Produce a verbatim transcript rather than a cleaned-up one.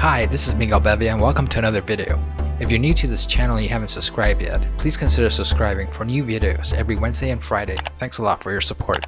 Hi, this is Miguel Bevia and welcome to another video. If you're new to this channel and you haven't subscribed yet, please consider subscribing for new videos every Wednesday and Friday. Thanks a lot for your support.